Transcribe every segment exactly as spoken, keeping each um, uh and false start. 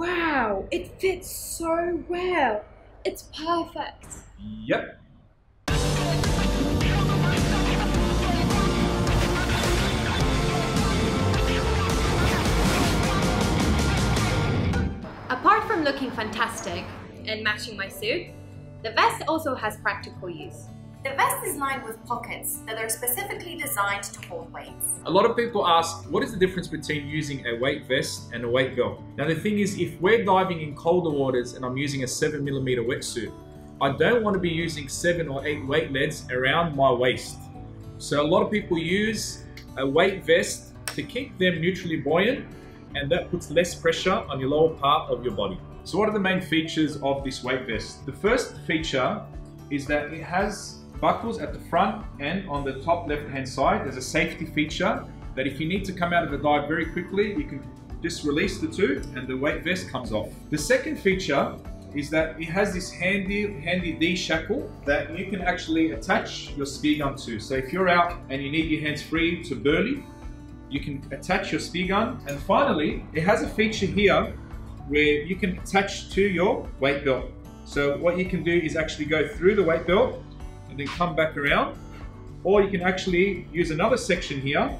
Wow, it fits so well. It's perfect. Yep. Apart from looking fantastic and matching my suit, the vest also has practical use. The vest is lined with pockets that are specifically designed to hold weights. A lot of people ask, what is the difference between using a weight vest and a weight belt? Now the thing is, if we're diving in colder waters and I'm using a seven millimeter wetsuit, I don't want to be using seven or eight weight leads around my waist. So a lot of people use a weight vest to keep them neutrally buoyant, and that puts less pressure on your lower part of your body. So what are the main features of this weight vest? The first feature is that it has buckles at the front and on the top left hand side. There's a safety feature that if you need to come out of the dive very quickly, you can just release the two and the weight vest comes off. The second feature is that it has this handy handy D shackle that you can actually attach your spear gun to. So if you're out and you need your hands free to burly, you can attach your spear gun. And finally, it has a feature here where you can attach to your weight belt. So what you can do is actually go through the weight belt and then come back around, or you can actually use another section here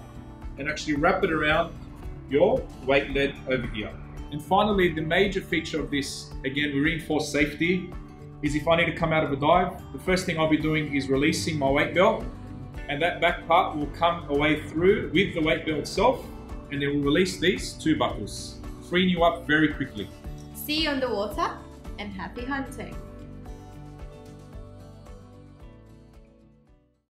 and actually wrap it around your weight lead over here. And finally, the major feature of this, again, we reinforce safety, is if I need to come out of a dive, the first thing I'll be doing is releasing my weight belt, and that back part will come away through with the weight belt itself, and then we'll release these two buckles, freeing you up very quickly. See you on the water, and happy hunting!